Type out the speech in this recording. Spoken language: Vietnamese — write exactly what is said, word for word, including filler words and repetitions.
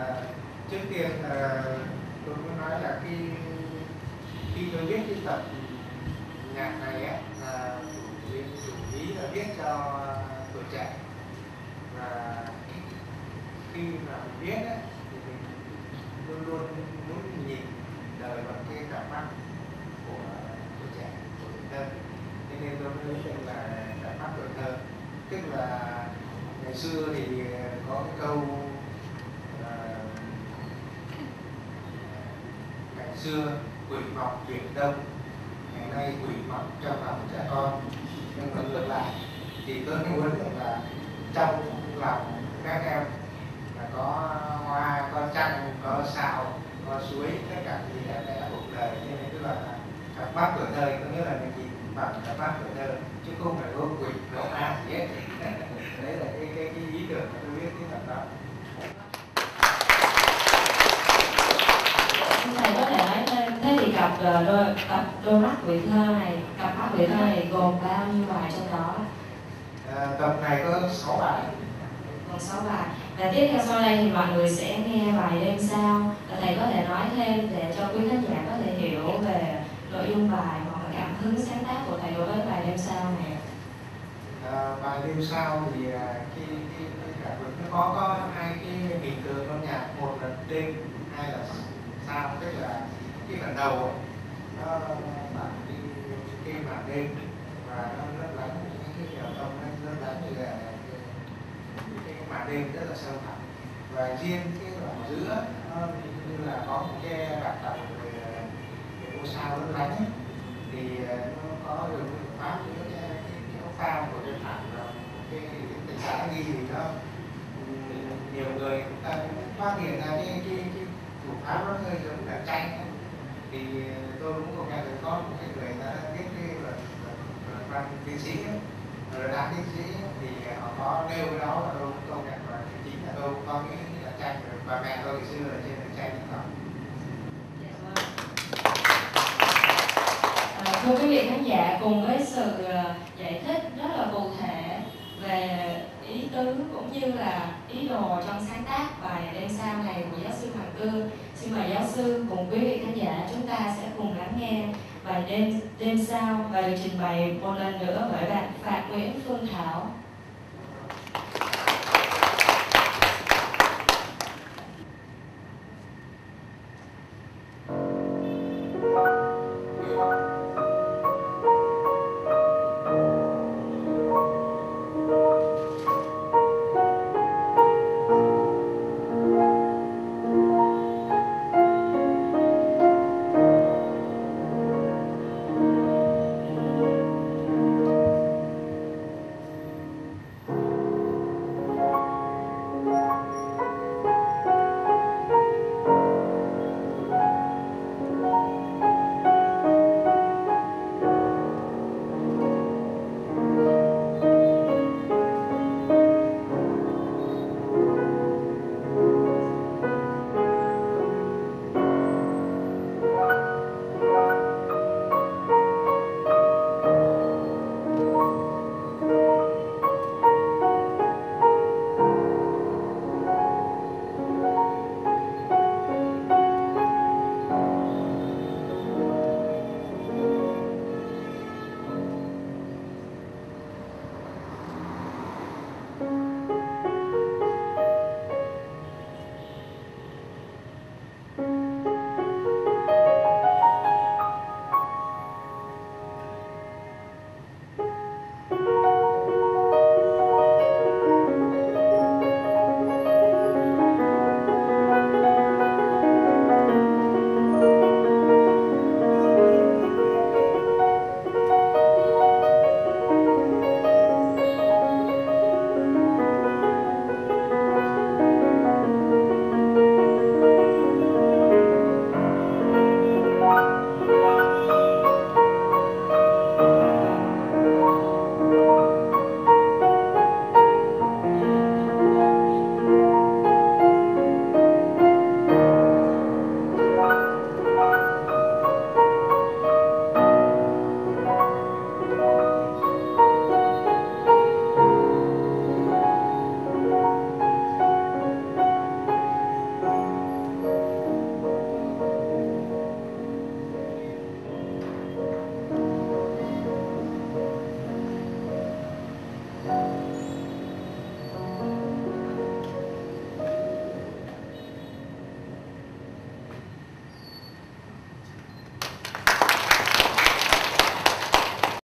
à, trước tiên là tôi muốn nói là khi khi tôi viết cái tập nhạc này ấy, là chủ ý là viết cho tuổi trẻ, và khi mà viết ấy, thì mình luôn luôn muốn nhìn đời bằng cái cảm giác của tuổi trẻ, của tuổi thơ. Thế nên tôi nói rằng là cảm giác tuổi thơ, tức là ngày xưa thì có cái câu là ngày xưa quỷ mọc biển đông, ngày nay quỷ mọc trong lòng trẻ con. Nhưng mà ngược lại thì tôi muốn rằng là trong lòng các em là có hoa, có trăng, có sao, có suối, tất cả gì đẹp đẽ cuộc đời. Cho nên tức là các bác tuổi thơ, có nghĩa là mình nhìn bằng các bác tuổi thơ chứ không phải có quỷ đồ an gì hết. Đấy là cái, cái, cái ý tưởng mà tôi biết cái thật đó. Thầy có thể nói thêm, thế thì cặp đôi, cặp đôi mắt tuổi thơ này, cặp mắt tuổi thơ này gồm bao nhiêu bài trong đó? À, tập này có sáu bài. Còn sáu bài. Và tiếp theo sau đây thì mọi người sẽ nghe bài Đêm Sao. Thầy có thể nói thêm để cho quý khán giả có thể hiểu về nội dung bài hoặc là cảm hứng sáng tác của thầy đối với bài Đêm Sao này. À, bài Đêm Sao thì khi cả mình nó có có hai cái bình thường âm nhạc, một là đêm, hai là sao, tức là cái bản đầu nó bản đi cái bản đêm và nó rất lắng, cái hiểu trong nó rất lắng thì là cái bản đêm rất là sâu thẳm, và riêng cái đoạn giữa nó như là có một cái bản đầu về ô sao rất lắng thì nó có được pháp nữa. Phao của Trần Thảo là cái tình xã ghi gì đó, nhiều người chúng ta phát hiện ra cái cái cái thủ pháp nó hơi giống là tranh. Thì tôi cũng có nghe được có một cái người đã viết cái luật văn tiến sĩ, rồi đã tiến sĩ thì họ có nêu cái đó là tôi công nhận, và chính là tôi có nghĩ là tranh, và mẹ tôi ngày xưa là trên là tranh đó. Thưa quý vị khán giả, cùng với sự giải thích rất là cụ thể về ý tứ cũng như là ý đồ trong sáng tác bài Đêm Sao này của giáo sư Hoàng Cương, xin mời giáo sư cùng quý vị khán giả chúng ta sẽ cùng lắng nghe bài Đêm Đêm Sao và được trình bày một lần nữa bởi bạn Phạm Nguyễn Phương Thảo.